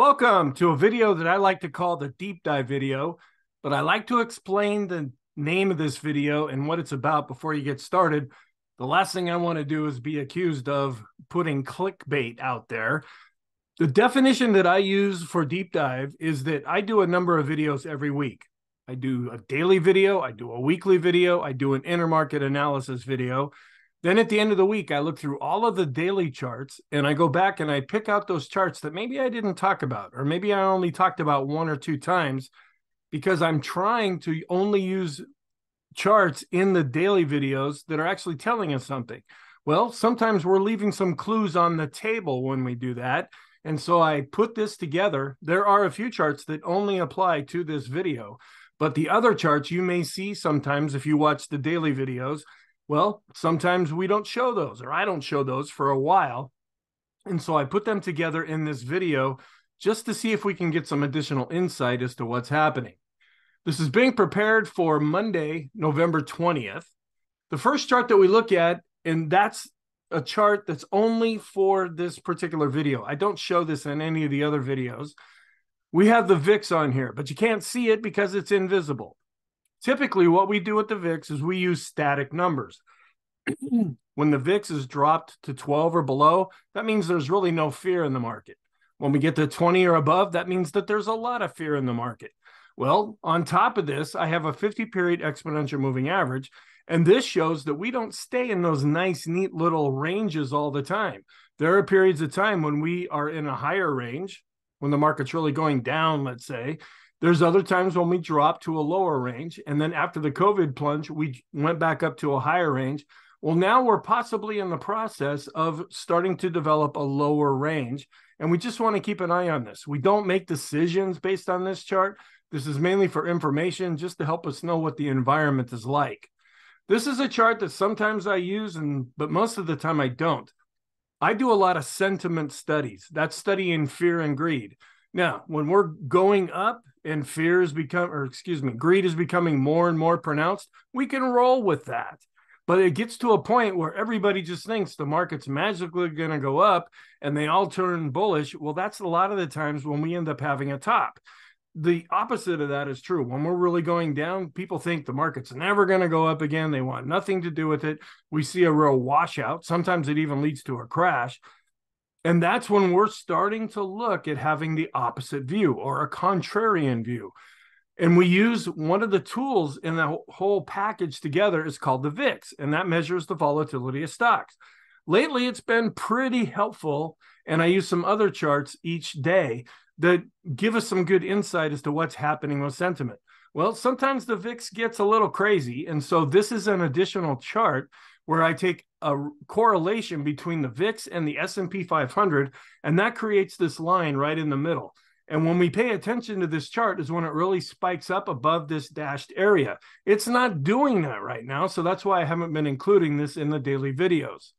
Welcome to a video that I like to call the deep dive video, but I like to explain the name of this video and what it's about before you get started. The last thing I want to do is be accused of putting clickbait out there. The definition that I use for deep dive is that I do a number of videos every week. I do a daily video, I do a weekly video, I do an intermarket analysis video. Then at the end of the week, I look through all of the daily charts and I go back and I pick out those charts that maybe I didn't talk about, or maybe I only talked about one or two times, because I'm trying to only use charts in the daily videos that are actually telling us something. Well, sometimes we're leaving some clues on the table when we do that. And so I put this together. There are a few charts that only apply to this video, but the other charts you may see sometimes if you watch the daily videos. Well, sometimes we don't show those, or I don't show those for a while. And so I put them together in this video just to see if we can get some additional insight as to what's happening. This is being prepared for Monday, November 20th. The first chart that we look at, and that's a chart that's only for this particular video. I don't show this in any of the other videos. We have the VIX on here, but you can't see it because it's invisible. Typically, what we do with the VIX is we use static numbers. When the VIX is dropped to 12 or below, that means there's really no fear in the market. When we get to 20 or above, that means that there's a lot of fear in the market. Well, on top of this, I have a 50-period exponential moving average, and this shows that we don't stay in those nice, neat little ranges all the time. There are periods of time when we are in a higher range, when the market's really going down, let's say. There's other times when we drop to a lower range. And then after the COVID plunge, we went back up to a higher range. Well, now we're possibly in the process of starting to develop a lower range. And we just want to keep an eye on this. We don't make decisions based on this chart. This is mainly for information, just to help us know what the environment is like. This is a chart that sometimes I use, but most of the time I don't. I do a lot of sentiment studies. That's studying fear and greed. Now, when we're going up and greed is becoming more and more pronounced, we can roll with that. But it gets to a point where everybody just thinks the market's magically going to go up and they all turn bullish. Well, that's a lot of the times when we end up having a top. The opposite of that is true. When we're really going down, people think the market's never going to go up again. They want nothing to do with it. We see a real washout. Sometimes it even leads to a crash. And that's when we're starting to look at having the opposite view, or a contrarian view. And we use one of the tools in the whole package together is called the VIX, and that measures the volatility of stocks. Lately, it's been pretty helpful, and I use some other charts each day that give us some good insight as to what's happening with sentiment. Well, sometimes the VIX gets a little crazy, and so this is an additional chart where I take a correlation between the VIX and the S&P 500, and that creates this line right in the middle. And when we pay attention to this chart is when it really spikes up above this dashed area. It's not doing that right now, so that's why I haven't been including this in the daily videos.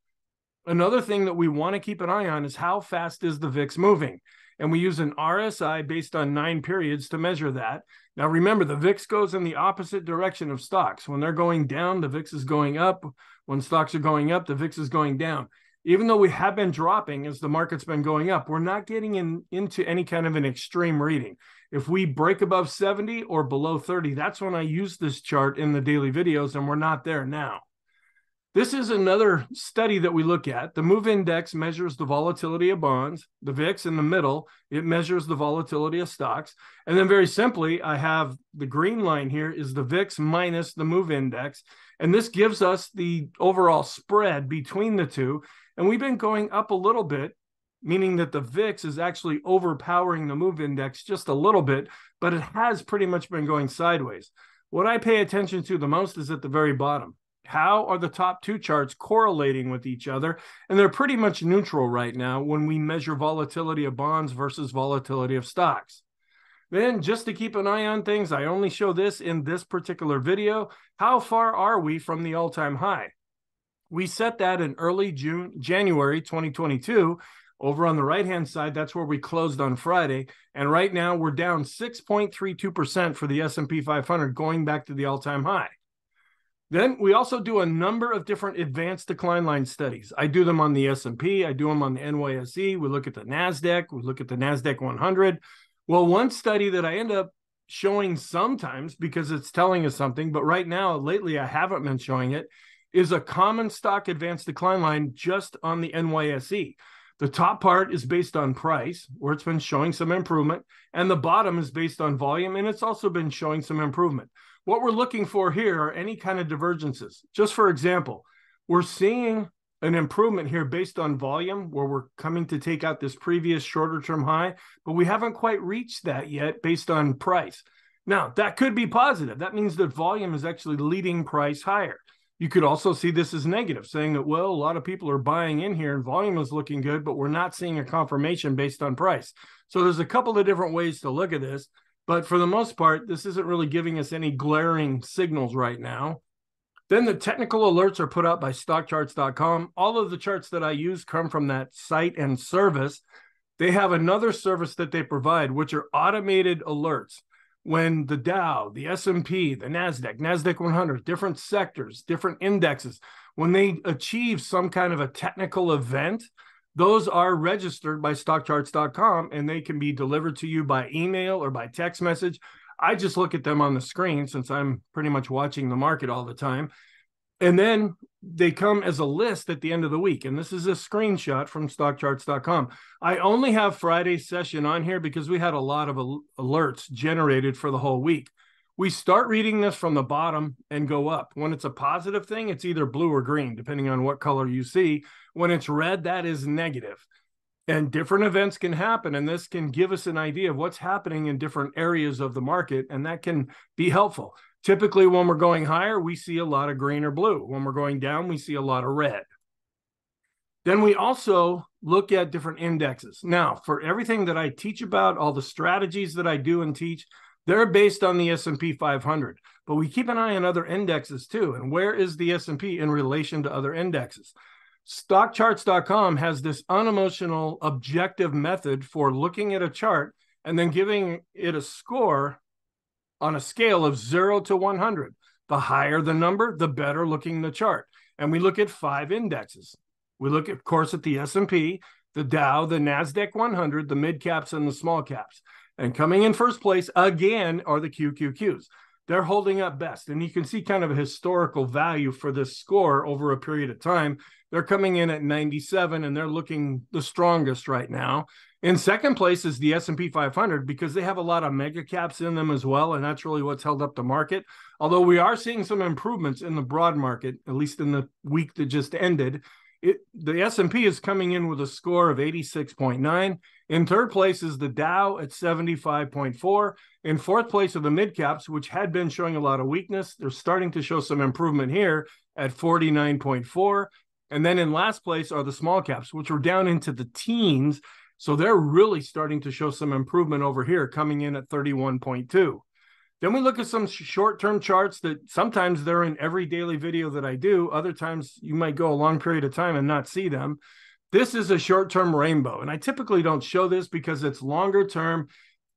Another thing that we want to keep an eye on is how fast is the VIX moving? And we use an RSI based on 9 periods to measure that. Now remember, the VIX goes in the opposite direction of stocks. When they're going down, the VIX is going up. When stocks are going up, the VIX is going down. Even though we have been dropping as the market's been going up, we're not getting into any kind of an extreme reading. If we break above 70 or below 30, that's when I use this chart in the daily videos, and we're not there now. This is another study that we look at. The MOVE index measures the volatility of bonds. The VIX in the middle, it measures the volatility of stocks. And then very simply, I have the green line here is the VIX minus the MOVE index. And this gives us the overall spread between the two. And we've been going up a little bit, meaning that the VIX is actually overpowering the MOVE index just a little bit, but it has pretty much been going sideways. What I pay attention to the most is at the very bottom. How are the top two charts correlating with each other? And they're pretty much neutral right now when we measure volatility of bonds versus volatility of stocks. Then just to keep an eye on things, I only show this in this particular video. How far are we from the all-time high? We set that in early January 2022. Over on the right-hand side, that's where we closed on Friday. And right now we're down 6.32% for the S&P 500 going back to the all-time high. Then we also do a number of different advanced decline line studies. I do them on the S&P. I do them on the NYSE. We look at the NASDAQ. We look at the NASDAQ 100. Well, one study that I end up showing sometimes because it's telling us something, but right now, lately, I haven't been showing it, is a common stock advanced decline line just on the NYSE. The top part is based on price, where it's been showing some improvement, and the bottom is based on volume, and it's also been showing some improvement. What we're looking for here are any kind of divergences. Just for example, we're seeing an improvement here based on volume, where we're coming to take out this previous shorter-term high, but we haven't quite reached that yet based on price. Now, that could be positive. That means that volume is actually leading price higher. You could also see this as negative, saying that, well, a lot of people are buying in here and volume is looking good, but we're not seeing a confirmation based on price. So there's a couple of different ways to look at this, but for the most part, this isn't really giving us any glaring signals right now. Then the technical alerts are put out by StockCharts.com. All of the charts that I use come from that site and service. They have another service that they provide, which are automated alerts. When the Dow, the S&P, the NASDAQ, NASDAQ 100, different sectors, different indexes, when they achieve some kind of a technical event, those are registered by StockCharts.com, and they can be delivered to you by email or by text message. I just look at them on the screen since I'm pretty much watching the market all the time. And then they come as a list at the end of the week. And this is a screenshot from stockcharts.com. I only have Friday's session on here because we had a lot of alerts generated for the whole week. We start reading this from the bottom and go up. When it's a positive thing, it's either blue or green, depending on what color you see. When it's red, that is negative. And different events can happen, and this can give us an idea of what's happening in different areas of the market, and that can be helpful. Typically, when we're going higher, we see a lot of green or blue. When we're going down, we see a lot of red. Then we also look at different indexes. Now, for everything that I teach about, all the strategies that I do and teach, they're based on the S&P 500. But we keep an eye on other indexes too, and where is the S&P in relation to other indexes? StockCharts.com has this unemotional, objective method for looking at a chart and then giving it a score on a scale of 0 to 100. The higher the number, the better looking the chart. And we look at 5 indexes. We look, of course, at the S&P, the Dow, the NASDAQ 100, the mid caps, and the small caps. And coming in first place, again, are the QQQs. They're holding up best. And you can see kind of a historical value for this score over a period of time. They're coming in at 97, and they're looking the strongest right now. In second place is the S&P 500 because they have a lot of mega caps in them as well, and that's really what's held up the market. Although we are seeing some improvements in the broad market, at least in the week that just ended. The S&P is coming in with a score of 86.9. In third place is the Dow at 75.4. In fourth place are the mid-caps, which had been showing a lot of weakness. They're starting to show some improvement here at 49.4. And then in last place are the small caps, which were down into the teens. So they're really starting to show some improvement over here, coming in at 31.2. Then we look at some short-term charts that sometimes they're in every daily video that I do. Other times you might go a long period of time and not see them. This is a short-term rainbow, and I typically don't show this because it's longer term.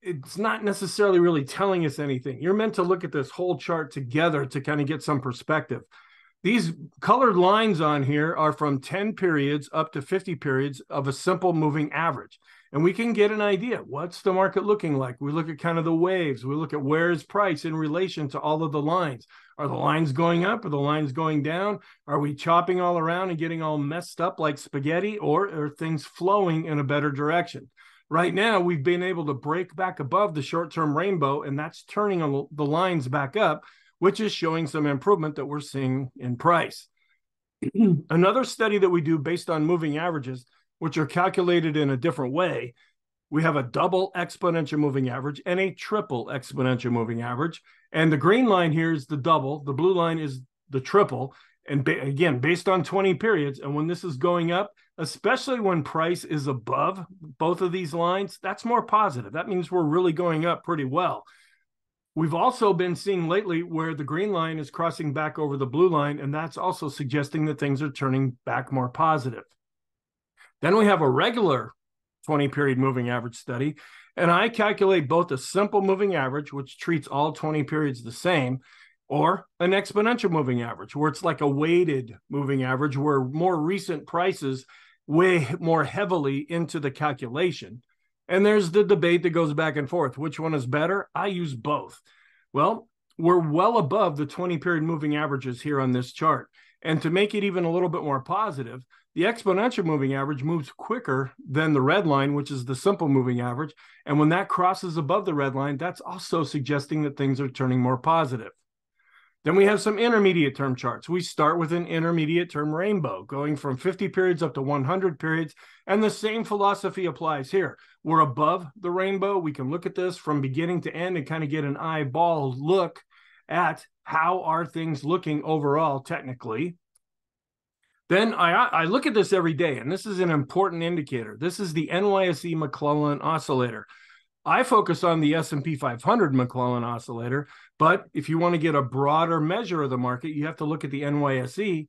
It's not necessarily really telling us anything. You're meant to look at this whole chart together to kind of get some perspective. These colored lines on here are from 10 periods up to 50 periods of a simple moving average. And we can get an idea. What's the market looking like? We look at kind of the waves. We look at where is price in relation to all of the lines. Are the lines going up? Are the lines going down? Are we chopping all around and getting all messed up like spaghetti? Or are things flowing in a better direction? Right now, we've been able to break back above the short-term rainbow, and that's turning the lines back up, which is showing some improvement that we're seeing in price. Another study that we do based on moving averages, which are calculated in a different way. We have a double exponential moving average and a triple exponential moving average. And the green line here is the double. The blue line is the triple. And again, based on 20 periods. And when this is going up, especially when price is above both of these lines, that's more positive. That means we're really going up pretty well. We've also been seeing lately where the green line is crossing back over the blue line. And that's also suggesting that things are turning back more positive. Then we have a regular 20-period moving average study, and I calculate both a simple moving average, which treats all 20 periods the same, or an exponential moving average, where it's like a weighted moving average, where more recent prices weigh more heavily into the calculation. And there's the debate that goes back and forth. Which one is better? I use both. Well, we're well above the 20-period moving averages here on this chart. And to make it even a little bit more positive, the exponential moving average moves quicker than the red line, which is the simple moving average. And when that crosses above the red line, that's also suggesting that things are turning more positive. Then we have some intermediate term charts. We start with an intermediate term rainbow, going from 50 periods up to 100 periods. And the same philosophy applies here. We're above the rainbow. We can look at this from beginning to end and kind of get an eyeball look at how are things looking overall technically. Then I look at this every day, and this is an important indicator. This is the NYSE McClellan Oscillator. I focus on the S&P 500 McClellan Oscillator, but if you want to get a broader measure of the market, you have to look at the NYSE.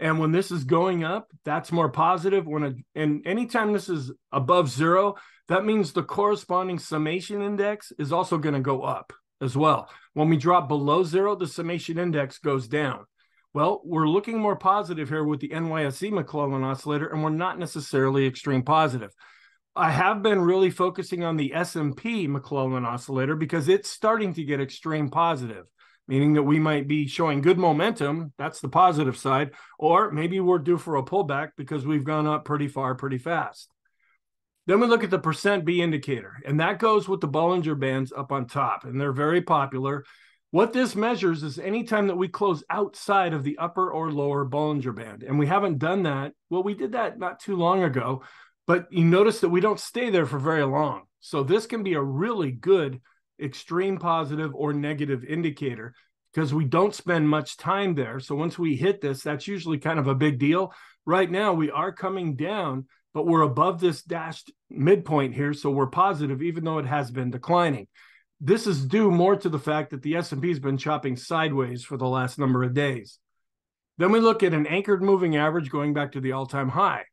And when this is going up, that's more positive. And anytime this is above zero, that means the corresponding summation index is also going to go up as well. When we drop below zero, the summation index goes down. Well, we're looking more positive here with the NYSE McClellan Oscillator, and we're not necessarily extreme positive. I have been really focusing on the S&P McClellan Oscillator because it's starting to get extreme positive, meaning that we might be showing good momentum. That's the positive side. Or maybe we're due for a pullback because we've gone up pretty far, pretty fast. Then we look at the percent B indicator, and that goes with the Bollinger Bands up on top, and they're very popular. What this measures is anytime that we close outside of the upper or lower Bollinger Band, and we haven't done that. Well, we did that not too long ago, but you notice that we don't stay there for very long. So this can be a really good extreme positive or negative indicator because we don't spend much time there. So once we hit this, that's usually kind of a big deal. Right now, we are coming down, but we're above this dashed midpoint here. So we're positive, even though it has been declining. This is due more to the fact that the S&P has been chopping sideways for the last number of days. Then we look at an anchored moving average going back to the all-time high.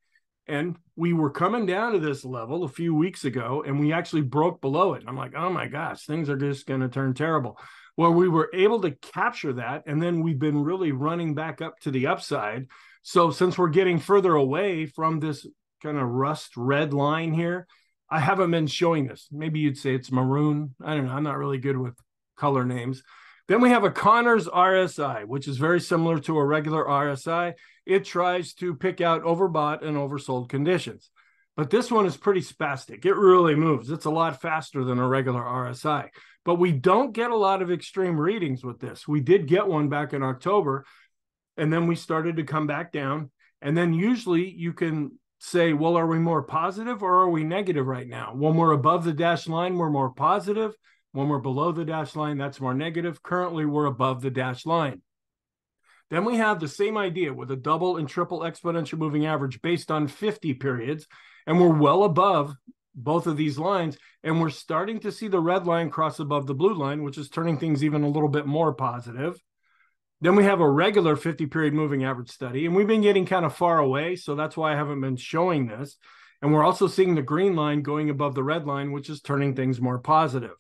And we were coming down to this level a few weeks ago, and we actually broke below it. And I'm like, oh my gosh, things are just going to turn terrible. Well, we were able to capture that, and then we've been really running back up to the upside. So since we're getting further away from this kind of rust red line here, I haven't been showing this. Maybe you'd say it's maroon. I don't know. I'm not really good with color names. Then we have a Connors RSI, which is very similar to a regular RSI. It tries to pick out overbought and oversold conditions. But this one is pretty spastic. It really moves. It's a lot faster than a regular RSI. But we don't get a lot of extreme readings with this. We did get one back in October, and then we started to come back down. And then usually you can say, well, are we more positive or are we negative right now? When we're above the dashed line, we're more positive. When we're below the dashed line, that's more negative. Currently, we're above the dashed line. Then we have the same idea with a double and triple exponential moving average based on 50 periods, and we're well above both of these lines, and we're starting to see the red line cross above the blue line, which is turning things even a little bit more positive. Then we have a regular 50-period moving average study, and we've been getting kind of far away, so that's why I haven't been showing this. And we're also seeing the green line going above the red line, which is turning things more positive.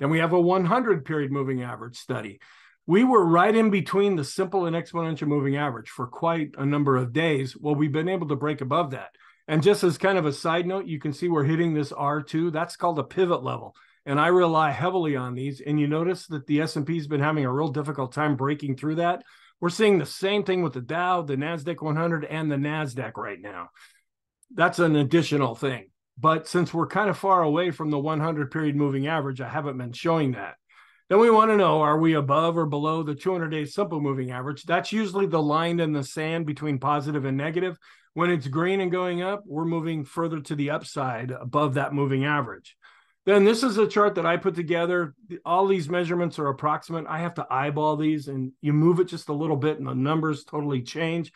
Then we have a 100-period moving average study. We were right in between the simple and exponential moving average for quite a number of days. Well, we've been able to break above that. And just as kind of a side note, you can see we're hitting this R2. That's called a pivot level. And I rely heavily on these. And you notice that the S&P has been having a real difficult time breaking through that. We're seeing the same thing with the Dow, the NASDAQ 100, and the NASDAQ right now. That's an additional thing. But since we're kind of far away from the 100-period moving average, I haven't been showing that. Then we want to know, are we above or below the 200-day simple moving average? That's usually the line in the sand between positive and negative. When it's green and going up, we're moving further to the upside above that moving average. Then this is a chart that I put together. All these measurements are approximate. I have to eyeball these, and you move it just a little bit, and the numbers totally change.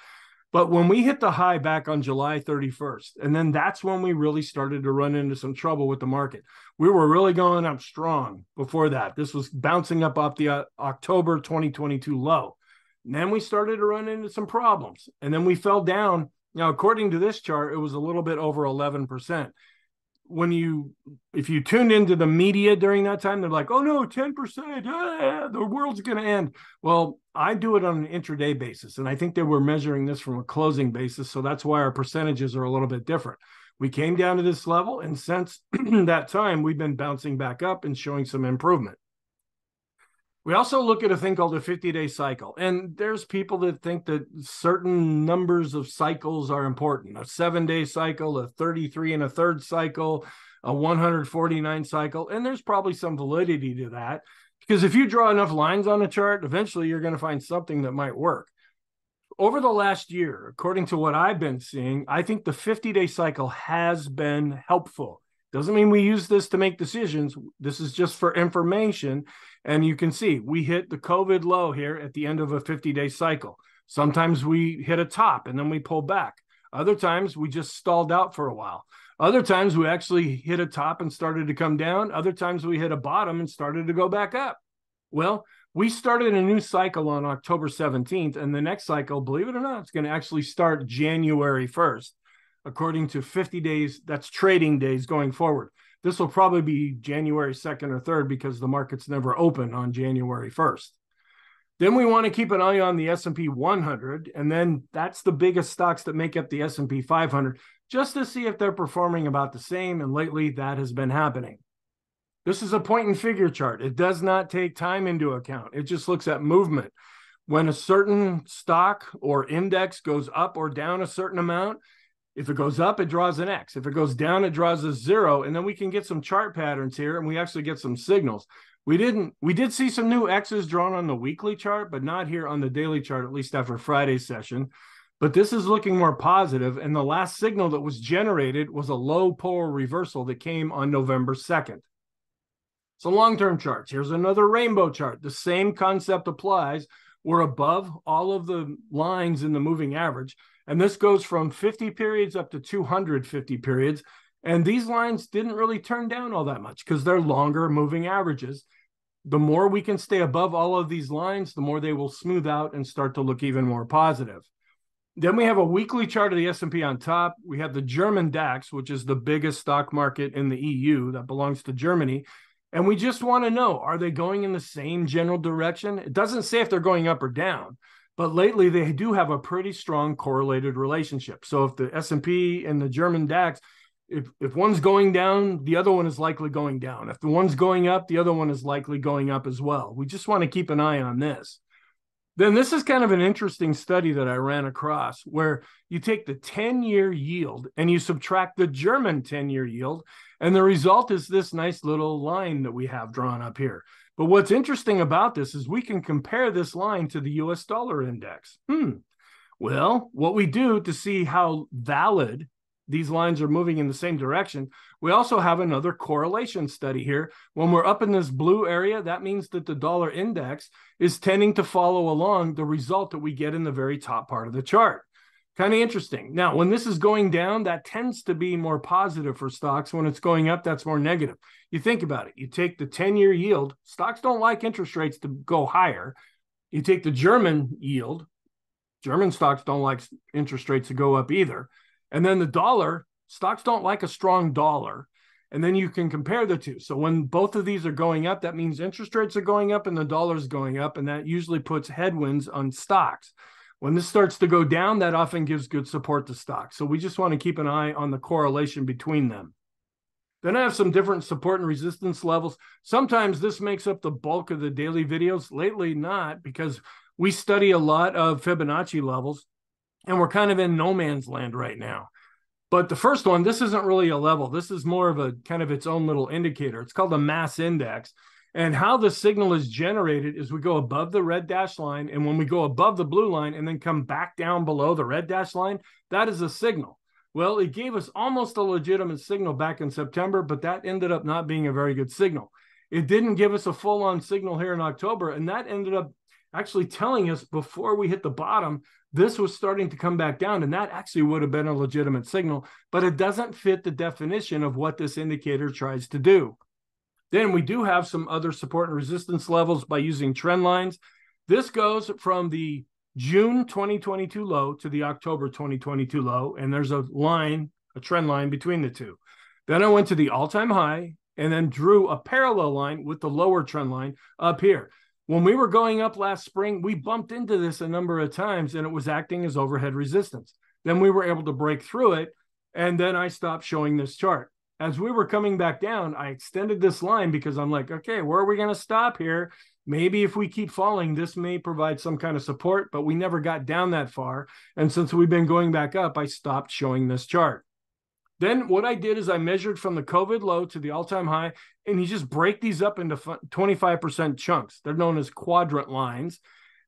But when we hit the high back on July 31st, and then that's when we really started to run into some trouble with the market. We were really going up strong before that. This was bouncing up off the October 2022 low. And then we started to run into some problems, and then we fell down. Now, according to this chart, it was a little bit over 11%. if you tuned into the media during that time, they're like, oh no, 10%, the world's going to end. Well, I do it on an intraday basis. And I think they were measuring this from a closing basis. So that's why our percentages are a little bit different. We came down to this level, and since that time, we've been bouncing back up and showing some improvement. We also look at a thing called a 50-day cycle, and there's people that think that certain numbers of cycles are important, a 7-day cycle, a 33 1/3 cycle, a 149 cycle, and there's probably some validity to that, because if you draw enough lines on a chart, eventually you're going to find something that might work. Over the last year, according to what I've been seeing, I think the 50-day cycle has been helpful. Doesn't mean we use this to make decisions. This is just for information. And you can see we hit the COVID low here at the end of a 50-day cycle. Sometimes we hit a top and then we pull back. Other times we just stalled out for a while. Other times we actually hit a top and started to come down. Other times we hit a bottom and started to go back up. Well, we started a new cycle on October 17th, and the next cycle, believe it or not, it's going to actually start January 1st, according to 50 days, that's trading days going forward. This will probably be January 2nd or 3rd because the market's never open on January 1st. Then we want to keep an eye on the S&P 100, and then that's the biggest stocks that make up the S&P 500, just to see if they're performing about the same, and lately that has been happening. This is a point and figure chart. It does not take time into account. It just looks at movement. When a certain stock or index goes up or down a certain amount, if it goes up, it draws an X. If it goes down, it draws a zero. And then we can get some chart patterns here, and we actually get some signals. We did see some new X's drawn on the weekly chart, but not here on the daily chart, at least after Friday's session. But this is looking more positive, and the last signal that was generated was a low polar reversal that came on November 2nd. So long-term charts, here's another rainbow chart. The same concept applies. We're above all of the lines in the moving average. And this goes from 50 periods up to 250 periods. And these lines didn't really turn down all that much because they're longer moving averages. The more we can stay above all of these lines, the more they will smooth out and start to look even more positive. Then we have a weekly chart of the S&P on top. We have the German DAX, which is the biggest stock market in the EU that belongs to Germany. And we just want to know, are they going in the same general direction? It doesn't say if they're going up or down, but lately they do have a pretty strong correlated relationship. So if the S&P and the German DAX, if one's going down, the other one is likely going down. If the one's going up, the other one is likely going up as well. We just want to keep an eye on this. Then this is kind of an interesting study that I ran across where you take the 10-year yield and you subtract the German 10-year yield, and the result is this nice little line that we have drawn up here. But what's interesting about this is we can compare this line to the U.S. dollar index. Well, what we do to see how valid these lines are moving in the same direction, we also have another correlation study here. When we're up in this blue area, that means that the dollar index is tending to follow along the result that we get in the very top part of the chart. Kind of interesting. Now, when this is going down, that tends to be more positive for stocks. When it's going up, that's more negative. You think about it. You take the 10-year yield. Stocks don't like interest rates to go higher. You take the German yield. German stocks don't like interest rates to go up either. And then the dollar, stocks don't like a strong dollar. And then you can compare the two. So when both of these are going up, that means interest rates are going up and the dollar's going up. And that usually puts headwinds on stocks. When this starts to go down, that often gives good support to stocks. So we just want to keep an eye on the correlation between them. Then I have some different support and resistance levels. Sometimes this makes up the bulk of the daily videos. Lately, not, because we study a lot of Fibonacci levels. And we're kind of in no man's land right now. But the first one, this isn't really a level. This is more of a kind of its own little indicator. It's called a mass index. And how the signal is generated is we go above the red dashed line. And when we go above the blue line and then come back down below the red dashed line, that is a signal. Well, it gave us almost a legitimate signal back in September, but that ended up not being a very good signal. It didn't give us a full-on signal here in October. And that ended up actually telling us before we hit the bottom, this was starting to come back down, and that actually would have been a legitimate signal, but it doesn't fit the definition of what this indicator tries to do. Then we do have some other support and resistance levels by using trend lines. This goes from the June 2022 low to the October 2022 low, and there's a line, a trend line between the two. Then I went to the all-time high and then drew a parallel line with the lower trend line up here. When we were going up last spring, we bumped into this a number of times and it was acting as overhead resistance. Then we were able to break through it. And then I stopped showing this chart. As we were coming back down, I extended this line because I'm like, okay, where are we going to stop here? Maybe if we keep falling, this may provide some kind of support, but we never got down that far. And since we've been going back up, I stopped showing this chart. Then what I did is I measured from the COVID low to the all-time high, and you just break these up into 25% chunks. They're known as quadrant lines.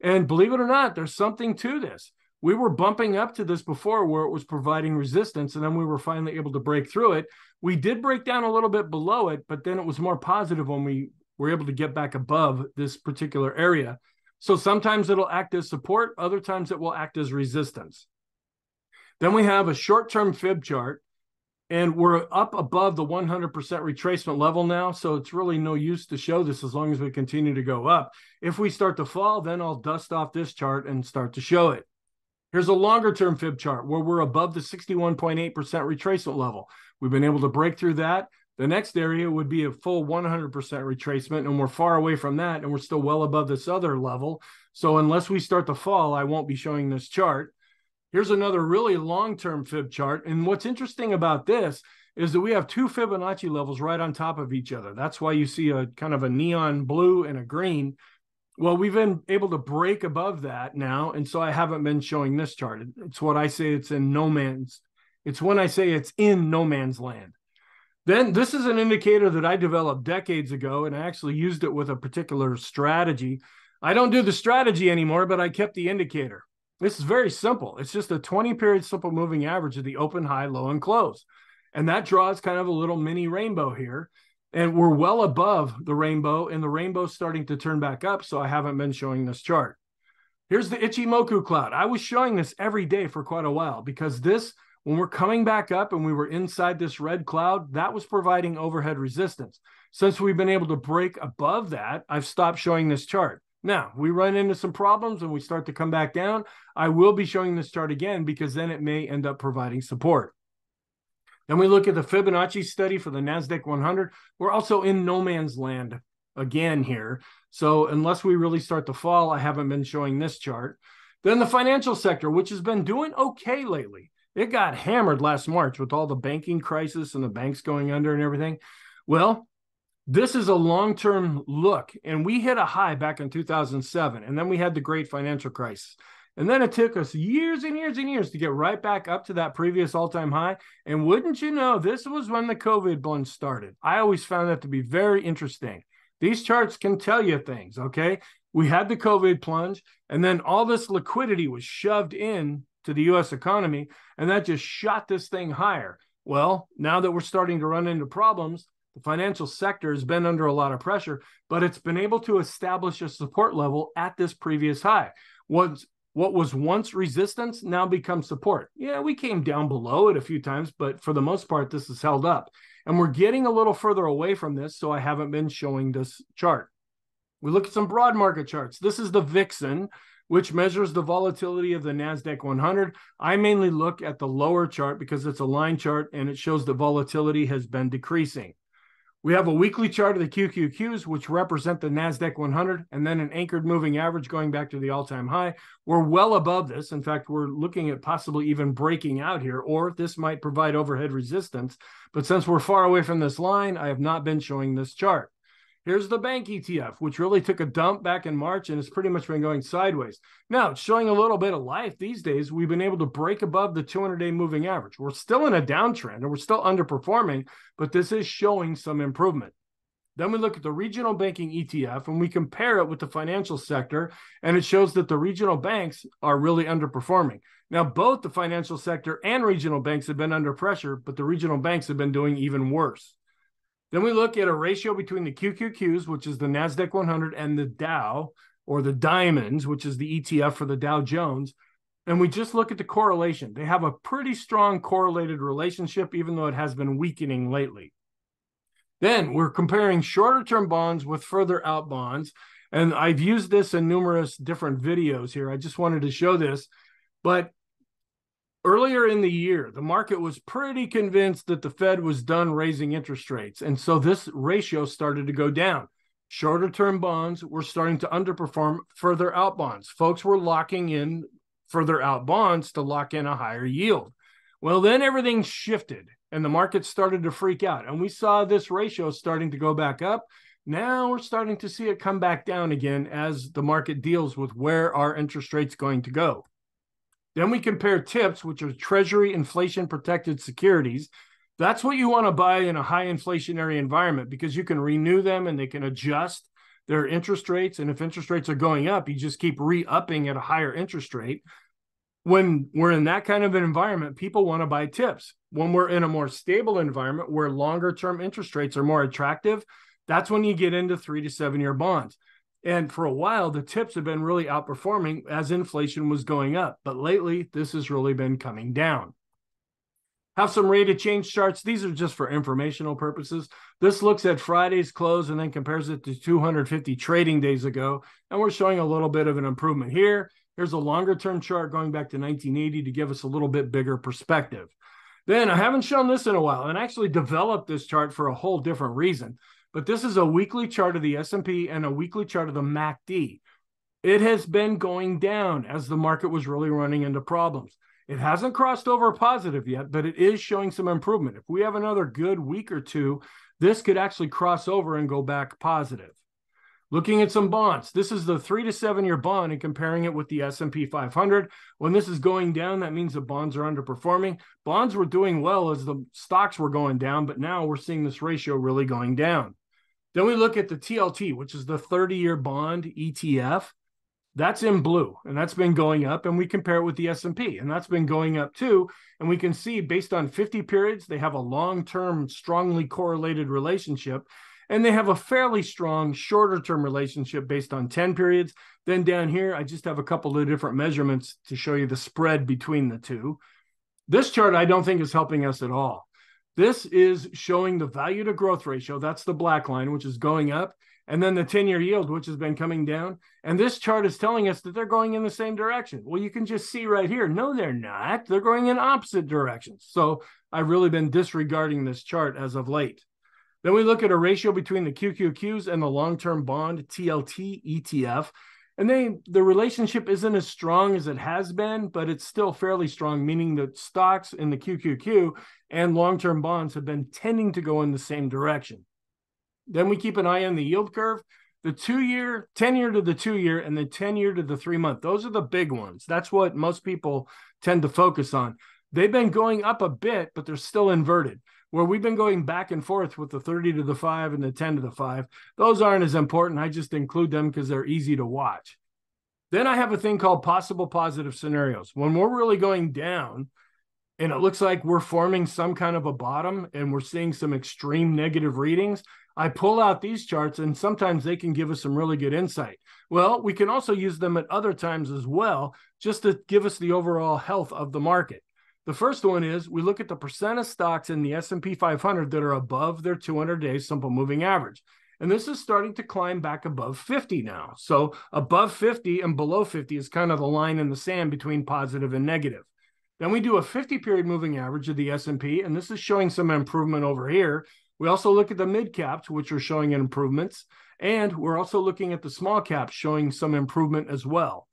And believe it or not, there's something to this. We were bumping up to this before where it was providing resistance, and then we were finally able to break through it. We did break down a little bit below it, but then it was more positive when we were able to get back above this particular area. So sometimes it'll act as support. Other times it will act as resistance. Then we have a short-term fib chart. And we're up above the 100% retracement level now, so it's really no use to show this as long as we continue to go up. If we start to fall, then I'll dust off this chart and start to show it. Here's a longer-term fib chart where we're above the 61.8% retracement level. We've been able to break through that. The next area would be a full 100% retracement, and we're far away from that, and we're still well above this other level. So unless we start to fall, I won't be showing this chart. Here's another really long-term fib chart. And what's interesting about this is that we have two Fibonacci levels right on top of each other. That's why you see a kind of a neon blue and a green. Well, we've been able to break above that now. And so I haven't been showing this chart. It's what I say it's in no man's. It's when I say it's in no man's land. Then this is an indicator that I developed decades ago, and I actually used it with a particular strategy. I don't do the strategy anymore, but I kept the indicator. This is very simple. It's just a 20-period simple moving average of the open, high, low, and close. And that draws kind of a little mini rainbow here. And we're well above the rainbow, and the rainbow's starting to turn back up, so I haven't been showing this chart. Here's the Ichimoku cloud. I was showing this every day for quite a while because this, when we're coming back up and we were inside this red cloud, that was providing overhead resistance. Since we've been able to break above that, I've stopped showing this chart. Now, we run into some problems and we start to come back down. I will be showing this chart again because then it may end up providing support. Then we look at the Fibonacci study for the NASDAQ 100. We're also in no man's land again here. So unless we really start to fall, I haven't been showing this chart. Then the financial sector, which has been doing okay lately. It got hammered last March with all the banking crisis and the banks going under and everything. Well, this is a long-term look, and we hit a high back in 2007, and then we had the great financial crisis. And then it took us years and years and years to get right back up to that previous all-time high. And wouldn't you know, this was when the COVID bunch started. I always found that to be very interesting. These charts can tell you things, okay? We had the COVID plunge, and then all this liquidity was shoved in to the U.S. economy, and that just shot this thing higher. Well, now that we're starting to run into problems, the financial sector has been under a lot of pressure, but it's been able to establish a support level at this previous high. What was once resistance now becomes support. Yeah, we came down below it a few times, but for the most part, this is held up. And we're getting a little further away from this, so I haven't been showing this chart. We look at some broad market charts. This is the VIX, which measures the volatility of the NASDAQ 100. I mainly look at the lower chart because it's a line chart, and it shows that volatility has been decreasing. We have a weekly chart of the QQQs, which represent the NASDAQ 100, and then an anchored moving average going back to the all-time high. We're well above this. In fact, we're looking at possibly even breaking out here, or this might provide overhead resistance. But since we're far away from this line, I have not been showing this chart. Here's the bank ETF, which really took a dump back in March, and it's pretty much been going sideways. Now, it's showing a little bit of life these days. We've been able to break above the 200-day moving average. We're still in a downtrend, and we're still underperforming, but this is showing some improvement. Then we look at the regional banking ETF, and we compare it with the financial sector, and it shows that the regional banks are really underperforming. Now, both the financial sector and regional banks have been under pressure, but the regional banks have been doing even worse. Then we look at a ratio between the QQQs, which is the NASDAQ 100, and the Dow, or the diamonds, which is the ETF for the Dow Jones. And we just look at the correlation. They have a pretty strong correlated relationship, even though it has been weakening lately. Then we're comparing shorter-term bonds with further out bonds. And I've used this in numerous different videos here. I just wanted to show this. But Earlier in the year, the market was pretty convinced that the Fed was done raising interest rates. And so this ratio started to go down. Shorter-term bonds were starting to underperform further out bonds. Folks were locking in further out bonds to lock in a higher yield. Well, then everything shifted and the market started to freak out. And we saw this ratio starting to go back up. Now we're starting to see it come back down again as the market deals with where are interest rates going to go. Then we compare TIPS, which are Treasury inflation-protected securities. That's what you want to buy in a high inflationary environment because you can renew them and they can adjust their interest rates. And if interest rates are going up, you just keep re-upping at a higher interest rate. When we're in that kind of an environment, people want to buy TIPS. When we're in a more stable environment where longer-term interest rates are more attractive, that's when you get into 3 to 7 year bonds. And for a while, the TIPS have been really outperforming as inflation was going up. But lately, this has really been coming down. Have some rate of change charts. These are just for informational purposes. This looks at Friday's close and then compares it to 250 trading days ago. And we're showing a little bit of an improvement here. Here's a longer-term chart going back to 1980 to give us a little bit bigger perspective. Then I haven't shown this in a while and actually developed this chart for a whole different reason. But this is a weekly chart of the S&P and a weekly chart of the MACD. It has been going down as the market was really running into problems. It hasn't crossed over positive yet, but it is showing some improvement. If we have another good week or two, this could actually cross over and go back positive. Looking at some bonds, this is the 3 to 7 year bond and comparing it with the S&P 500. When this is going down, that means the bonds are underperforming. Bonds were doing well as the stocks were going down, but now we're seeing this ratio really going down. Then we look at the TLT, which is the 30-year bond ETF. That's in blue, and that's been going up. And we compare it with the S&P, and that's been going up too. And we can see based on 50 periods, they have a long-term, strongly correlated relationship. And they have a fairly strong, shorter-term relationship based on 10 periods. Then down here, I just have a couple of different measurements to show you the spread between the two. This chart I don't think is helping us at all. This is showing the value to growth ratio. That's the black line, which is going up. And then the 10-year yield, which has been coming down. And this chart is telling us that they're going in the same direction. Well, you can just see right here. No, they're not. They're going in opposite directions. So I've really been disregarding this chart as of late. Then we look at a ratio between the QQQs and the long-term bond TLT ETF. And the relationship isn't as strong as it has been, but it's still fairly strong, meaning that stocks in the QQQ and long-term bonds have been tending to go in the same direction. Then we keep an eye on the yield curve, the 2 year, 10 year to the 2 year, and the 10 year to the 3 month. Those are the big ones. That's what most people tend to focus on. They've been going up a bit, but they're still inverted. Where we've been going back and forth with the 30 to the 5 and the 10 to the 5. Those aren't as important. I just include them because they're easy to watch. Then I have a thing called possible positive scenarios. When we're really going down and it looks like we're forming some kind of a bottom and we're seeing some extreme negative readings, I pull out these charts and sometimes they can give us some really good insight. Well, we can also use them at other times as well, just to give us the overall health of the market. The first one is we look at the percent of stocks in the S&P 500 that are above their 200-day simple moving average. And this is starting to climb back above 50 now. So above 50 and below 50 is kind of the line in the sand between positive and negative. Then we do a 50-period moving average of the S&P, and this is showing some improvement over here. We also look at the mid-caps, which are showing improvements, and we're also looking at the small caps showing some improvement as well.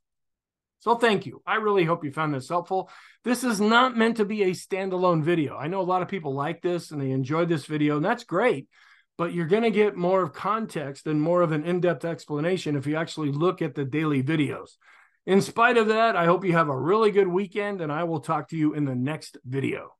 So thank you. I really hope you found this helpful. This is not meant to be a standalone video. I know a lot of people like this and they enjoyed this video, and that's great, but you're going to get more of context and more of an in-depth explanation if you actually look at the daily videos. In spite of that, I hope you have a really good weekend, and I will talk to you in the next video.